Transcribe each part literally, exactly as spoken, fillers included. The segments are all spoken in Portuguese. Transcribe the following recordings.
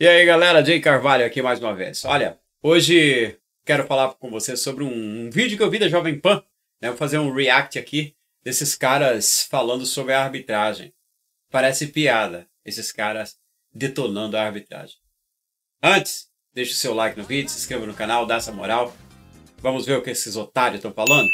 E aí galera, Jay Carvalho aqui mais uma vez. Olha, hoje quero falar com você sobre um, um vídeo que eu vi da Jovem Pan, né? Vou fazer um react aqui desses caras falando sobre a arbitragem. Parece piada, esses caras detonando a arbitragem. Antes, deixa o seu like no vídeo, se inscreva no canal, dá essa moral. Vamos ver o que esses otários estão falando?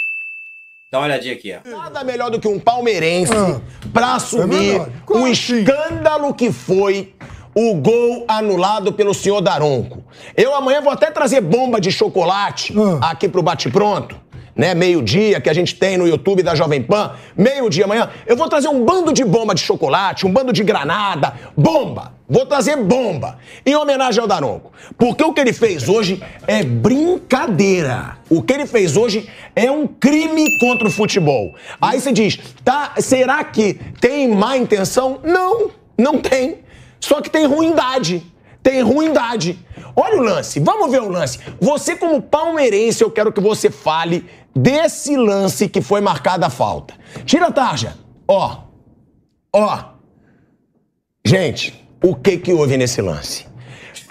Dá uma olhadinha aqui, ó. Nada melhor do que um palmeirense ah, pra assumir é o escândalo que foi o gol anulado pelo senhor Daronco. Eu amanhã vou até trazer bomba de chocolate ah. aqui pro Bate Pronto, né? Meio-dia, que a gente tem no YouTube da Jovem Pan. Meio-dia amanhã. Eu vou trazer um bando de bomba de chocolate, um bando de granada. Bomba! Vou trazer bomba. Em homenagem ao Daronco. Porque o que ele fez hoje é brincadeira. O que ele fez hoje é um crime contra o futebol. Aí você diz, tá, será que tem má intenção? Não, não tem. Só que tem ruindade. Tem ruindade. Olha o lance, vamos ver o lance. Você como palmeirense, eu quero que você fale desse lance que foi marcada a falta. Tira a tarja. Ó, ó. Gente, o que que houve nesse lance?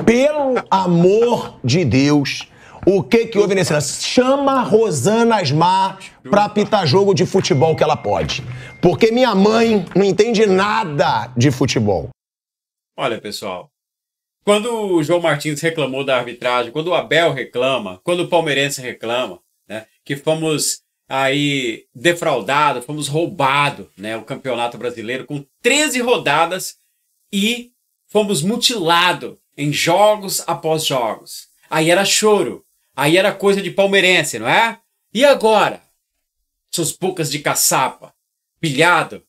Pelo amor de Deus, o que que houve nesse lance? Chama a Rosana Asmar pra apitar jogo de futebol que ela pode. Porque minha mãe não entende nada de futebol. Olha, pessoal. Quando o João Martins reclamou da arbitragem, quando o Abel reclama, quando o palmeirense reclama, né, que fomos aí defraudados, fomos roubados, né, o Campeonato Brasileiro com treze rodadas e fomos mutilados em jogos após jogos. Aí era choro, aí era coisa de palmeirense, não é? E agora? Suas bocas de caçapa, pilhado,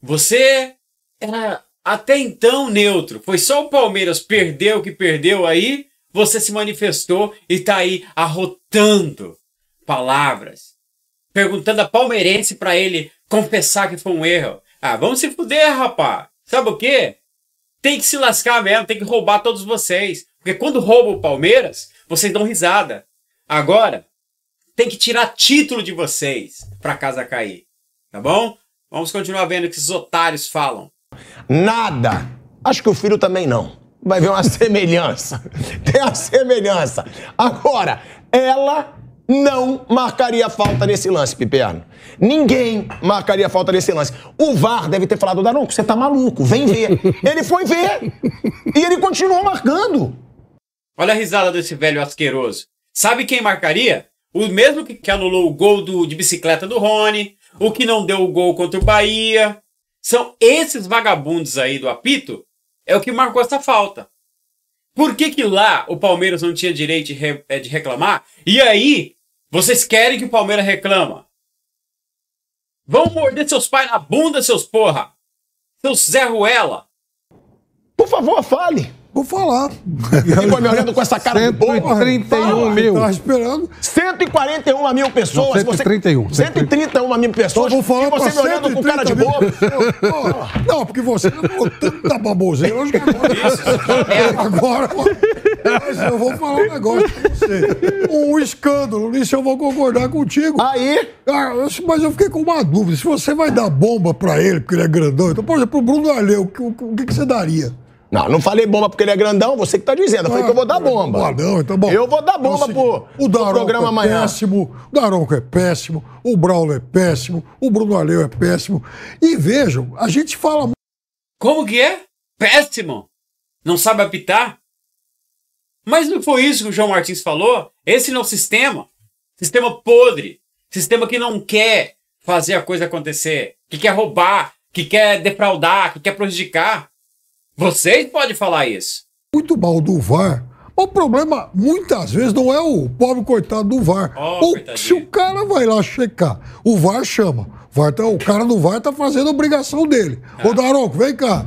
você era... até então neutro, foi só o Palmeiras perdeu o que perdeu aí, você se manifestou e tá aí arrotando palavras, perguntando a palmeirense pra ele confessar que foi um erro. Ah, vamos se fuder, rapá. Sabe o quê? Tem que se lascar mesmo, tem que roubar todos vocês. Porque quando rouba o Palmeiras, vocês dão risada. Agora, tem que tirar título de vocês pra casa cair. Tá bom? Vamos continuar vendo o que esses otários falam. Nada. Acho que o filho também não. Vai ver uma semelhança. Tem a semelhança. Agora, ela não marcaria falta nesse lance, Piperno. Ninguém marcaria falta nesse lance. O V A R deve ter falado, Daronco, você tá maluco, vem ver. Ele foi ver e ele continuou marcando. Olha a risada desse velho asqueroso. Sabe quem marcaria? O mesmo que anulou o gol do, de bicicleta do Rony, o que não deu o gol contra o Bahia... São esses vagabundos aí do apito, é o que marcou essa falta. Por que que lá o Palmeiras não tinha direito de, re, de reclamar? E aí, vocês querem que o Palmeiras reclama? Vão morder seus pais na bunda, seus porra! Seus Zé Ruela! Por favor, fale! Vou falar. Ficou me olhando com essa cara de boa. cento e trinta e um mil. Tava esperando. cento e quarenta e um mil pessoas. Não, cento e trinta e um. Você... cento e trinta e um mil pessoas. Vou falar e você me olhando com cara de boa. Não, porque você não falou tanta baboseira hoje que agora. Agora, mas eu vou falar um negócio pra você. Um escândalo. Isso eu vou concordar contigo. Aí? Mas eu fiquei com uma dúvida. Se você vai dar bomba pra ele, porque ele é grandão. Então, por exemplo, pro Bruno Aleu, o que você daria? Não, não falei bomba porque ele é grandão, você que tá dizendo. Eu falei ah, que eu vou dar bomba. Não, então bom. Eu vou dar bomba então, pro, o pro programa é amanhã. Péssimo, o Daronco é péssimo, o Braulio é péssimo, o Bruno Aleu é péssimo. E vejam, a gente fala... Como que é? Péssimo? Não sabe apitar? Mas não foi isso que o João Martins falou? Esse não é o sistema. Sistema podre. Sistema que não quer fazer a coisa acontecer. Que quer roubar, que quer defraudar, que quer prejudicar. Vocês podem falar isso. Muito mal do V A R. O problema, muitas vezes, não é o pobre coitado do V A R. Oh, ou coitadinho. Se o cara vai lá checar, o V A R chama. O, V A R tá, o cara do V A R tá fazendo a obrigação dele. Ah. Ô, Daronco, vem cá.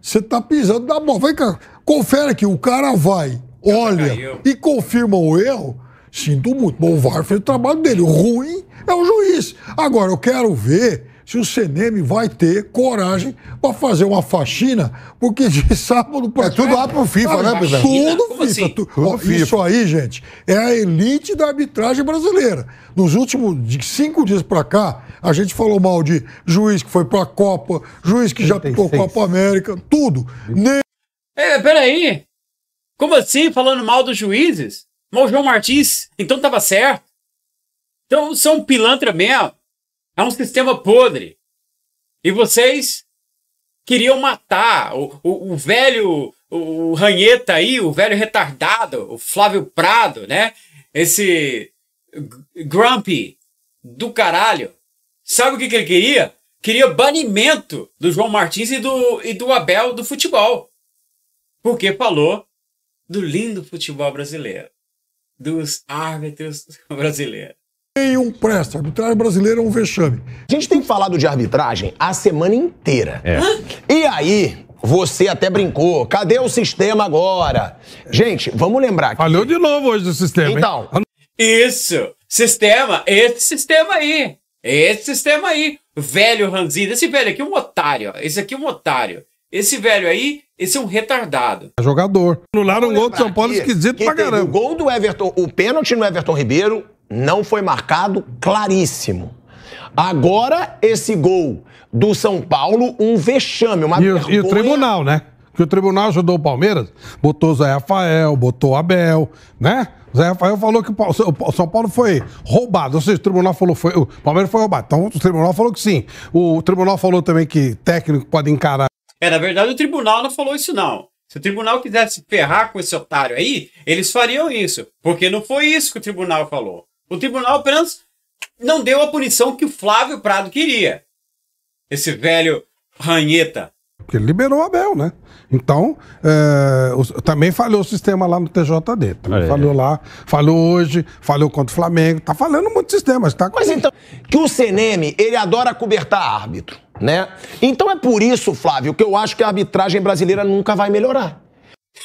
Você tá pisando na bola. Vem cá. Confere aqui. O cara vai, olha caiu. E confirma o erro. Sinto muito. Bom, o V A R fez o trabalho dele. O ruim é o juiz. Agora, eu quero ver... se o C N M vai ter coragem para fazer uma faxina, porque de sábado para é tudo lá pro FIFA, ah, né, Pedro? Tudo FIFA. Tu... Tudo FIFA. Isso aí, gente, é a elite da arbitragem brasileira. Nos últimos de cinco dias para cá, a gente falou mal de juiz que foi para a Copa, juiz que trinta e seis. Já tocou Copa América, tudo. Nem... É, peraí, Como assim, falando mal dos juízes? Mas o João Martins, então estava certo. Então são pilantra mesmo. É um sistema podre. E vocês queriam matar o, o, o velho o, o ranheta aí, o velho retardado, o Flávio Prado, né? Esse grumpy do caralho. Sabe o que, que ele queria? Queria banimento do João Martins e do, e do Abel do futebol. Porque falou do lindo futebol brasileiro. Dos árbitros brasileiros. Nenhum presta. Arbitragem brasileira é um vexame. A gente tem falado de arbitragem a semana inteira. É. E aí, você até brincou. Cadê o sistema agora? Gente, vamos lembrar que... Falhou de novo hoje do sistema, então, hein? Isso. Sistema. Esse sistema aí. Esse sistema aí. Velho ranzido. Esse velho aqui é um otário. Esse aqui é um otário. Esse velho aí, esse é um retardado. É jogador. Anularam um gol do São Paulo esquisito pra caramba. O gol do Everton, o pênalti no Everton Ribeiro não foi marcado, claríssimo. Agora, esse gol do São Paulo, um vexame, uma vergonha. E o tribunal, né? Porque o tribunal ajudou o Palmeiras, botou o Zé Rafael, botou o Abel, né? O Zé Rafael falou que o São Paulo foi roubado, ou seja, o tribunal falou que o Palmeiras foi roubado. Então, o tribunal falou que sim. O tribunal falou também que técnico pode encarar. É, na verdade, o tribunal não falou isso, não. Se o tribunal quisesse ferrar com esse otário aí, eles fariam isso. Porque não foi isso que o tribunal falou. O tribunal apenas não deu a punição que o Flávio Prado queria. Esse velho ranheta. Porque ele liberou o Abel, né? Então, é, o, também falhou o sistema lá no T J D. Também é. Falhou lá, falhou hoje, falhou contra o Flamengo. Tá falando muito de sistema, mas tá... Mas então, que o C N M, ele adora cobertar árbitro, né? Então é por isso, Flávio, que eu acho que a arbitragem brasileira nunca vai melhorar.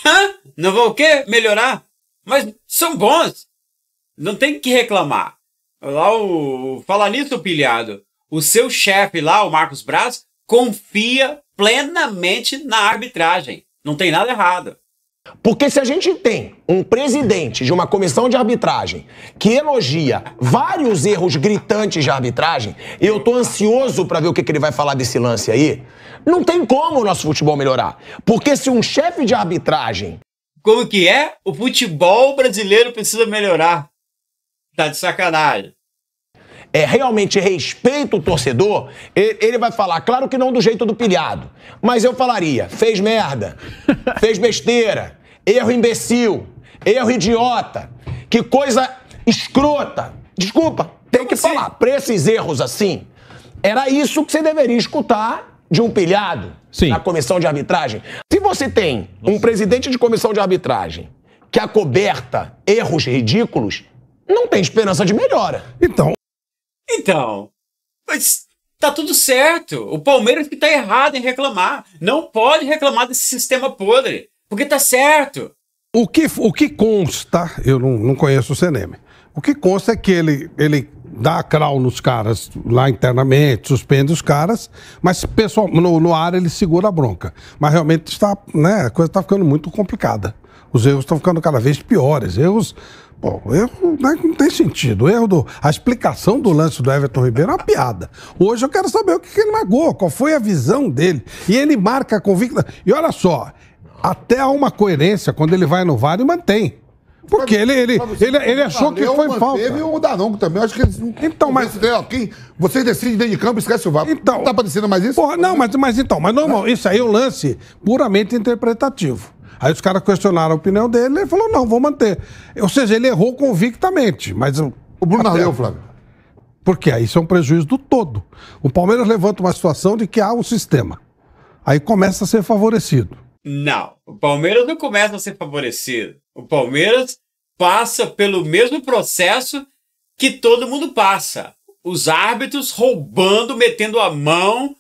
Hã? Não vai o quê? Melhorar? Mas são bons. Não tem que reclamar. Lá o... Fala nisso, pilhado. O seu chefe lá, o Marcos Braz, confia plenamente na arbitragem. Não tem nada errado. Porque se a gente tem um presidente de uma comissão de arbitragem que elogia vários erros gritantes de arbitragem, e eu tô ansioso para ver o que, que ele vai falar desse lance aí, não tem como o nosso futebol melhorar. Porque se um chefe de arbitragem... Como que é? O futebol brasileiro precisa melhorar. Tá de sacanagem. É, realmente respeita o torcedor, ele, ele vai falar, claro que não do jeito do pilhado, mas eu falaria, fez merda, fez besteira, erro imbecil, erro idiota, que coisa escrota. Desculpa, tem que falar, pra esses erros assim, era isso que você deveria escutar de um pilhado. Sim. Na comissão de arbitragem. Se você tem um presidente de comissão de arbitragem que acoberta erros ridículos, não tem esperança de melhora. Então... Então, mas tá tudo certo. O Palmeiras que tá errado em reclamar. Não pode reclamar desse sistema podre, porque tá certo. O que, o que consta, eu não, não conheço o C N M, o que consta é que ele, ele dá crawl nos caras lá internamente, suspende os caras, mas pessoal, no, no ar ele segura a bronca. Mas realmente está, né, a coisa tá ficando muito complicada. Os erros estão ficando cada vez piores. Erros... Bom, erro não tem sentido. Erro do, a explicação do lance do Everton Ribeiro é uma piada. Hoje eu quero saber o que, que ele magoou, qual foi a visão dele. E ele marca a convicta. E olha só, até há uma coerência quando ele vai no V A R e mantém. Porque ele, ele, ele, ele achou que foi falta. Teve o Daronco também, acho que eles não... Então, mas... Você decide dentro de campo, esquece o V A R. Então... Não tá aparecendo mais isso? Porra, não, mas, mas então, mas normal, isso aí é um lance puramente interpretativo. Aí os caras questionaram a opinião dele, ele falou, não, vou manter. Ou seja, ele errou convictamente, mas... O Bruno Aleu, Flávio. Porque aí isso é um prejuízo do todo. O Palmeiras levanta uma situação de que há um sistema. Aí começa a ser favorecido. Não, o Palmeiras não começa a ser favorecido. O Palmeiras passa pelo mesmo processo que todo mundo passa. Os árbitros roubando, metendo a mão.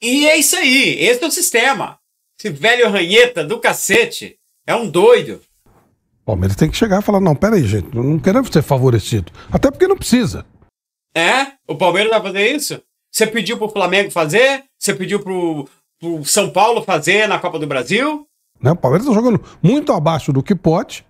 E é isso aí, esse é o sistema. Esse velho ranheta do cacete é um doido. O Palmeiras tem que chegar e falar, não, peraí, gente, não queremos ser favorecido. Até porque não precisa. É? O Palmeiras vai fazer isso? Você pediu pro Flamengo fazer? Você pediu pro, pro São Paulo fazer na Copa do Brasil? Não, o Palmeiras tá jogando muito abaixo do que pode.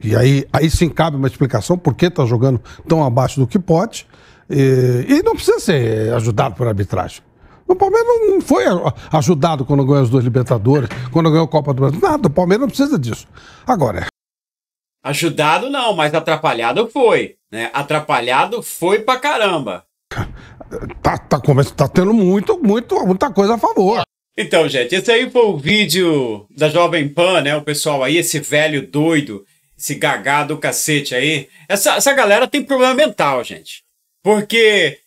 E aí, aí sim cabe uma explicação por que tá jogando tão abaixo do que pode. E, e não precisa ser ajudado por arbitragem. O Palmeiras não foi ajudado quando ganhou os dois Libertadores, quando ganhou a Copa do Brasil. Nada, o Palmeiras não precisa disso. Agora é. Ajudado não, mas atrapalhado foi, né? Atrapalhado foi pra caramba. Tá, tá, tá tendo muito, muito, muita coisa a favor. Então, gente, esse aí foi o vídeo da Jovem Pan, né? O pessoal aí, esse velho doido, esse gagá do cacete aí. Essa, essa galera tem problema mental, gente. Porque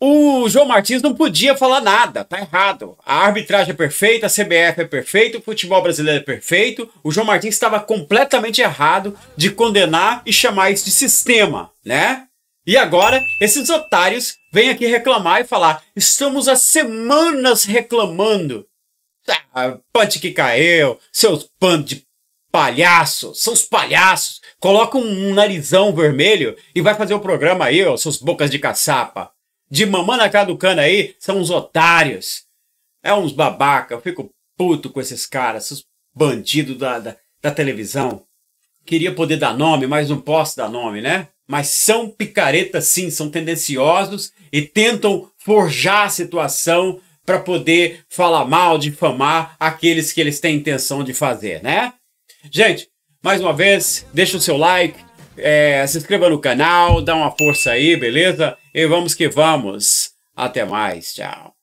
o João Martins não podia falar nada, tá errado. A arbitragem é perfeita, a C B F é perfeita, o futebol brasileiro é perfeito. O João Martins estava completamente errado de condenar e chamar isso de sistema, né? E agora, esses otários vêm aqui reclamar e falar: estamos há semanas reclamando. Ah, pante que caiu, seus pando de palhaço, seus palhaços. Coloca um narizão vermelho e vai fazer o programa aí, ó, seus bocas de caçapa. De mamã na cara do cana aí, são uns otários. É uns babaca, eu fico puto com esses caras, esses bandidos da, da, da televisão. Queria poder dar nome, mas não posso dar nome, né? Mas são picaretas sim, são tendenciosos e tentam forjar a situação para poder falar mal, difamar aqueles que eles têm intenção de fazer, né? Gente, mais uma vez, deixa o seu like, é, se inscreva no canal, dá uma força aí, beleza? E vamos que vamos. Até mais, tchau.